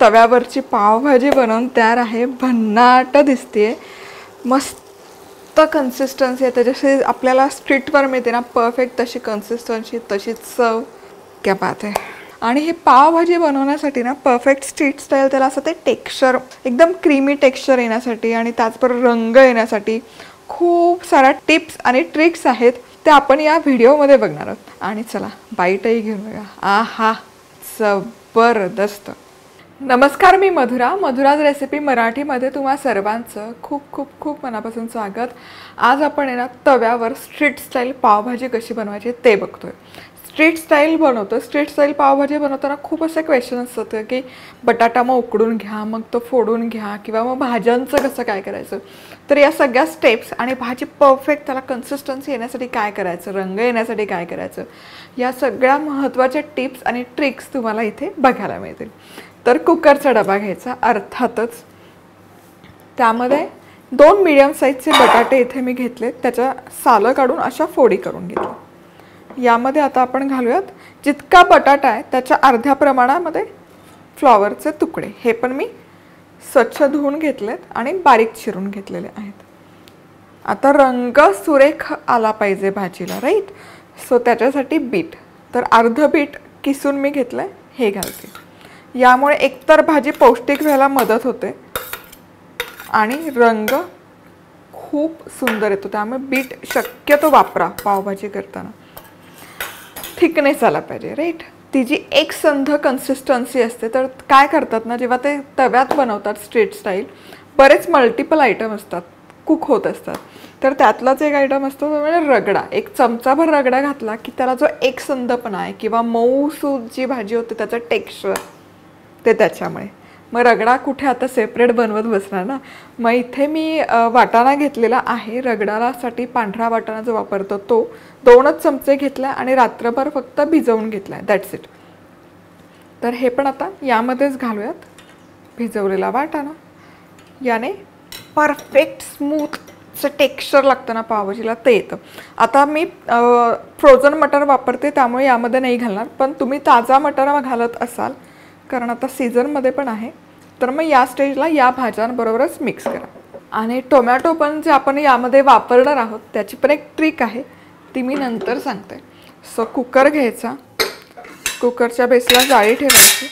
तव्यावरची पावभाजी बनवून तयार आहे। भन्नाट दिसते, मस्त कन्सिस्टन्सी आहे त्याच्याशी, आपल्याला स्ट्रीटवर मिळते ना परफेक्ट तशी कन्सिस्टन्सी, तशी चव, क्या बात आहे। आणि हे पावभाजी बनवण्यासाठी ना परफेक्ट स्ट्रीट स्टाईल त्याला असं ते टेक्स्चर एकदम क्रीमी टेक्स्चर येण्यासाठी आणि त्याचबरोबर रंग येण्यासाठी खूप सारा टिप्स आणि ट्रिक्स आहेत, ते आपण या व्हिडिओमध्ये बघणार आहोत। आणि चला बाईटही घेऊन बघा, आहा जबरदस्त। नमस्कार, मी मधुरा, मधुराज रेसिपी मराठीमध्ये तुम्हा सर्वांचं खूप खूप खूप मनापासून स्वागत। आज आपण ना तव्यावर स्ट्रीट स्टाईल पावभाजी कशी बनवायची ते बघतोय। स्ट्रीट स्टाईल बनवतो, स्ट्रीट स्टाईल पावभाजी बनवताना खूप असे क्वेश्चन असतात की बटाटा मग उकडून घ्या, मग तो फोडून घ्या, किंवा मग भाज्यांचं कसं काय करायचं। तर या सगळ्या स्टेप्स आणि भाजी परफेक्ट त्याला कन्सिस्टन्सी येण्यासाठी काय करायचं, रंग येण्यासाठी काय करायचं, या सगळ्या महत्त्वाच्या टिप्स आणि ट्रिक्स तुम्हाला इथे बघायला मिळतील। तर कुकरचा डबा घ्यायचा, अर्थातच त्यामध्ये दोन मीडियम साईजचे बटाटे इथे मी घेतले, त्याच्या सालं काढून अशा फोडी करून घेतल्या। यामध्ये आता आपण घालूयात जितका बटाटा आहे त्याच्या अर्ध्या प्रमाणामध्ये फ्लॉवरचे तुकडे, हे पण मी स्वच्छ धुवून घेतलेत आणि बारीक चिरून घेतलेले आहेत। आता रंग सुरेख आला पाहिजे भाजीला, राईट, सो त्याच्यासाठी बीट, तर अर्ध बीट किसून मी घेतलं हे घालते। यामुळे एकतर भाजी पौष्टिक व्हायला मदत होते आणि रंग खूप सुंदर येतो, त्यामुळे बीट शक्यतो वापरा पावभाजी करताना। थिकनेस आला पाहिजे, राईट, ती जी एकसंध कन्सिस्टन्सी असते। तर काय करतात ना, जेव्हा ते तव्यात बनवतात स्ट्रीट स्टाईल, बरेच मल्टिपल आयटम असतात, कुक होत असतात, तर त्यातलाच एक आयटम असतो तो म्हणजे रगडा। एक चमचाभर रगडा घातला की त्याला जो एकसंधपणा आहे किंवा मऊसूद जी भाजी होते त्याचं टेक्स्चर, ते त्याच्यामुळे मग रगडा कुठे आता सेपरेट बनवत बसणार ना। मग इथे मी वाटाणा घेतलेला आहे, रगडासाठी पांढरा वाटाणा जो वापरतो तो 2 चमचे घेतला आणि रात्रभर फक्त भिजवून घेतला, दॅट्स इट। तर हे पण आता यामध्येच घालूयात, भिजवलेला वाटाणा, याने परफेक्ट स्मूथचं टेक्स्चर लागतं ना पावभाजीला, ते येतं। आता मी फ्रोझन मटर वापरते त्यामुळे यामध्ये नाही घालणार, पण तुम्ही ताजा मटर घालत असाल कारण आता सीझनमध्ये पण आहे, तर मग या स्टेजला या भाज्यांबरोबरच मिक्स करा। आणि टोमॅटो पण जे आपण यामध्ये वापरणार आहोत त्याची पण एक ट्रिक आहे, ती मी नंतर सांगते। सो कुकर घ्यायचा, कुकरच्या बेसला जाळी ठेवायची,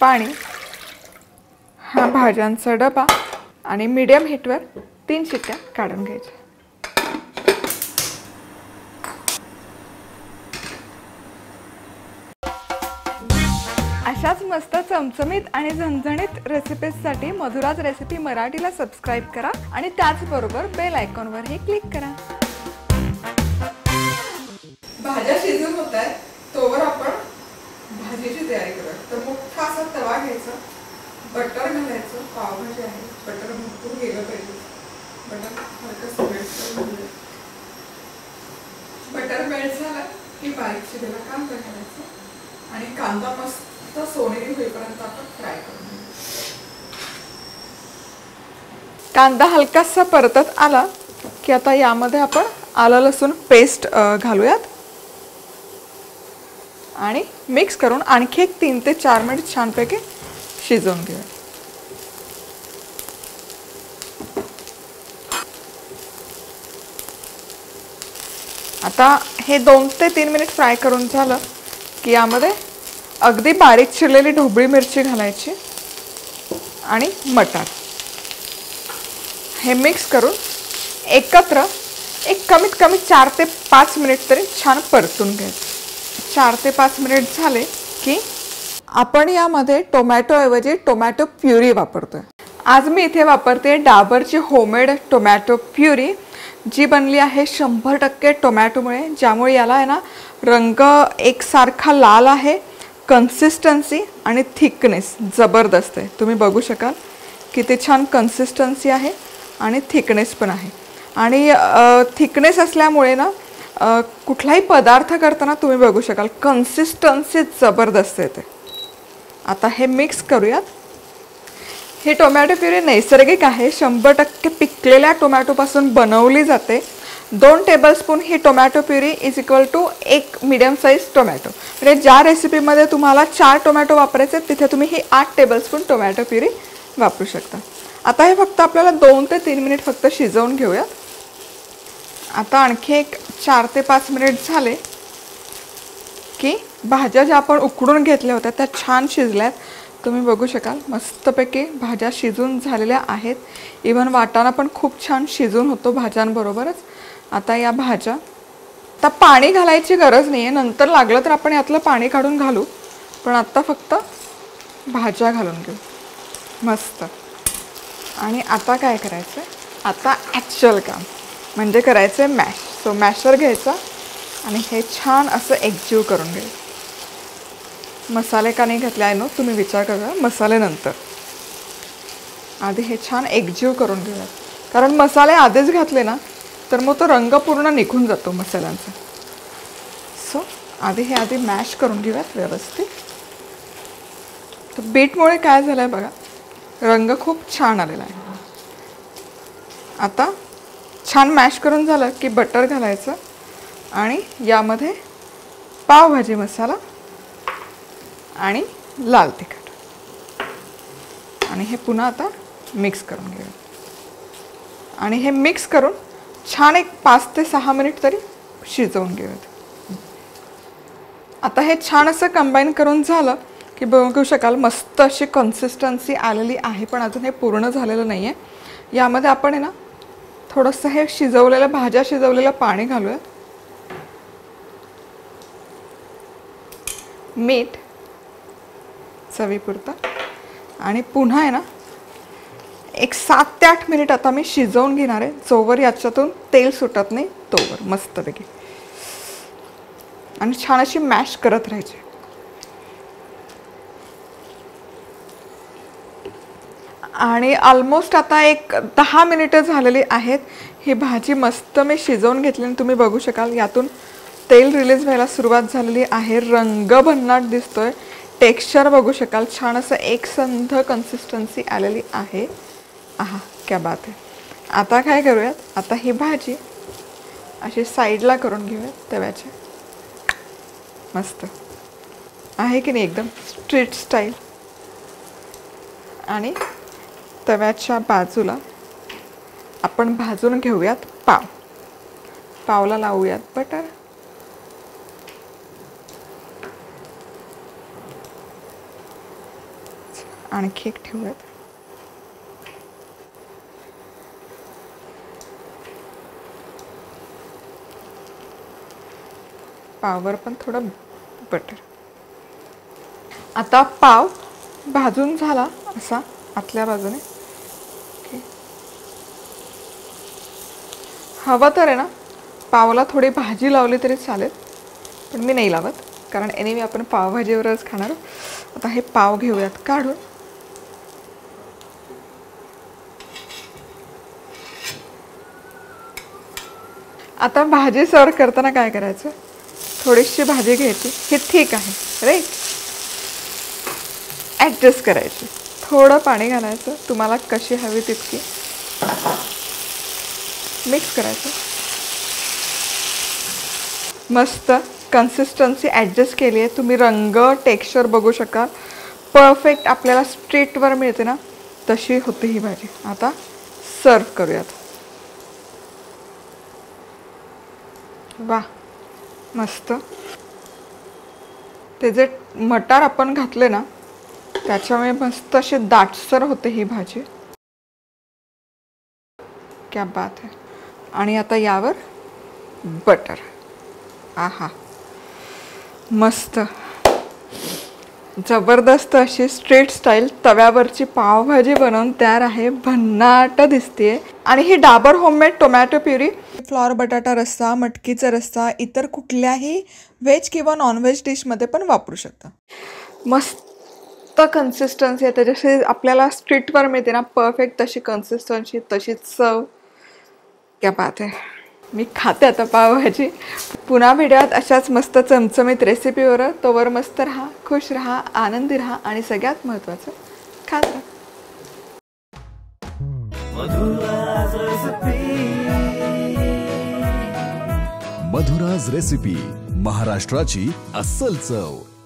पाणी, हा भाज्यांचा डबा, आणि मीडियम हीटवर 3 शिट्ट्या काढून घ्यायच्या। अशाच मस्त चमचमीत आणि झणझणीत रेसिपीजसाठी मधुराज रेसिपी मराठीला सबस्क्राइब करा आणि त्याचबरोबर बेल आयकॉनवरही क्लिक करा। भाज्या शिजून होत आहेत तोवर आपण भाजीची तयारी करूया। तर मोठा असा तवा घ्यायचा, बटर घालायचं, पावभाजी आहे बटर भरपूर गेलं पाहिजे, बटर मेल्ट झाला की बारीक शिजलेला कांदा घालायचा आणि कांदा मस्त तो सोनेरी होईपर्यंत आपण फ्राय करून घेऊ। कांदा हलकासा परतत आला की आता यामध्ये आपण आलं लसूण पेस्ट घालूयात आणि मिक्स करून आणखी एक 3 ते 4 मिनिट छानपैकी शिजवून घेऊ। आता हे 2 ते 3 मिनिट फ्राय करून झालं की यामध्ये अगदी बारीक चिरलेली ढोबळी मिरची घालायची आणि मटार, हे मिक्स करून एकत्र एक कमीत कमी 4 ते 5 मिनिट तरी छान परतून घ्यायचं। 4 ते 5 मिनिट झाले की आपण यामध्ये टोमॅटोऐवजी टोमॅटो प्युरी वापरतोय। आज मी इथे वापरते डाबरची होममेड टोमॅटो प्युरी, जी बनली आहे 100% टोमॅटोमुळे, ज्यामुळे याला आहे ना रंग एकसारखा लाल आहे, कन्सिस्टन्सी आणि थिकनेस जबरदस्त आहे। तुम्ही बघू शकाल किती छान कन्सिस्टन्सी आहे आणि थिकनेस पण आहे। आणि थिकनेस असल्यामुळे ना कुठलाही पदार्थ करताना तुम्ही बघू शकाल कन्सिस्टन्सी जबरदस्त येते। आता हे मिक्स करूयात। हे टोमॅटो प्युरी नैसर्गिक आहे, 100% पिकलेल्या टोमॅटोपासून बनवली जाते, 2 टेबलस्पून ही tomato puree is equal to एक मीडियम साइज टोमॅटो। म्हणजे ज्या रेसिपीमध्ये तुम्हाला 4 टोमॅटो वापरायचे तिथे तुम्ही ही 8 टेबलस्पून टोमॅटो प्युरी वापरू शकता। आता हे फक्त आपल्याला 2 ते 3 मिनिट फक्त शिजवून घेऊया। आता आणखी एक 4 ते 5 मिनिट झाले की भाज्या ज्या आपण उकडून घेतल्या होत्या त्या छान शिजल्यात। तुम्ही बघू शकाल मस्तपैकी भाज्या शिजून झालेल्या आहेत। इवन वाटाणा पण खूप छान शिजून होतो भाज्यांबरोबरच। आता या भाज्या आता पाणी घालायची गरज नाही आहे, नंतर लागलं तर आपण यातलं पाणी काढून घालू, पण आता फक्त भाज्या घालून घेऊ मस्त। आणि आता काय करायचं, आता ॲक्च्युअल काम म्हणजे करायचं आहे मॅश। सो मॅशर घ्यायचा आणि हे छान असं एकजीव करून घ्यायचं। मसाले का नाही घातले आहे नो, तुम्ही विचार करा, मसाले नंतर, आधी हे छान एकजीव करून घेऊया। कारण मसाले आधीच घातले ना तर मग तो रंग पूर्ण निघून जातो मसाल्यांचा। सो आधी हे आधी मॅश करून घेऊयात व्यवस्थित। तर बीटमुळे काय झालं आहे बघा, रंग खूप छान आलेला आहे। आता छान मॅश करून झालं की बटर घालायचं आणि यामध्ये पावभाजी मसाला आणि लाल तिखट, आणि हे पुन्हा आता मिक्स करून घेऊ। आणि हे मिक्स करून छान एक 5 ते 6 मिनिट तरी शिजवून घेऊयात। आता हे छान असं कंबाईन करून झालं की बघू शकाल मस्त अशी कन्सिस्टन्सी आलेली आहे, पण अजून हे पूर्ण झालेलं नाही आहे। यामध्ये आपण आहे ना थोडंसं हे शिजवलेलं भाज्या शिजवलेलं पाणी घालूयात, मीठ चवीपुरतं, आणि पुन्हा आहे ना एक 7 ते 8 मिनिट आता मी शिजवून घेणार आहे, जोवर याच्यातून तेल सुटत नाही तोवर मस्तपैकी। आणि छान अशी मॅश करत राहायची। आणि ऑलमोस्ट आता एक 10 मिनिटं झालेली आहेत। ही भाजी मस्त मी शिजवून घेतली आणि तुम्ही बघू शकाल यातून तेल रिलीज व्हायला सुरुवात झालेली आहे, रंग भन्नाट दिसतोय, टेक्स्चर बघू शकाल छान असं एकसंध कन्सिस्टन्सी आलेली आहे। आहा क्या बात आहे। आता काय करूयात, आता ही भाजी अशी साईडला करून घेऊयात तव्याची। मस्त आहे की नाही, एकदम स्ट्रीट स्टाईल। आणि तव्याच्या बाजूला आपण भाजून घेऊयात पाव, पावला लावूयात बटर। आणखी एक ठेवूयात। पावर पण थोडं बटर। आता पाव भाजून झाला असा आतल्या बाजूने। हवा तर आहे ना पावला थोडी भाजी लावली तरी चालेल, पण मी नाही लावत कारण एनिवे आपण पावभाजीवरच खाणार। आता हे पाव घेऊयात काढून। आता भाजी सर्व करताना काय करायचं, थोडीशी भाजी घ्यायची, हे ठीक आहे राईट, ॲडजस्ट करायची, थोडं पाणी घालायचं, तुम्हाला कशी हवी तितकी मिक्स करायचं। मस्त कन्सिस्टन्सी ॲडजस्ट केली आहे, तुम्ही रंग टेक्स्चर बघू शकाल परफेक्ट आपल्याला स्ट्रीटवर मिळते ना तशी होते ही भाजी। आता सर्व करूयात। वा मस्त, ते जे मटार आपण घातले ना त्याच्यामुळे मस्त अशी दाटसर होते ही भाजी। क्या बात आहे। आणि आता यावर बटर। आहा मस्त जबरदस्त अशी स्ट्रीट स्टाईल तव्यावरची पावभाजी बनवून तयार आहे, भन्नाट दिसतेय। आणि ही Dabur homemade tomato puree, flower बटाटा रस्सा, मटकीचा रस्सा, इतर कुठल्याही व्हेज किंवा नॉनव्हेज डिशमध्ये पण वापरू शकता। मस्त कन्सिस्टन्सी आहे, त्याच्याशी आपल्याला स्ट्रीटवर मिळते ना परफेक्ट तशी कन्सिस्टन्सी, तशी चव। क्या बात आहे। मी खाते आता पावभाजी। पुन्हा भेटूयात अशाच मस्त चमचमीत रेसिपीवर। तोवर मस्त राहा, खुश राहा, आनंदी राहा, आणि सगळ्यात महत्त्वाचं खात राहा। मधुराज रेसिपी। मधुराज रेसिपी, महाराष्ट्राची अस्सल चव।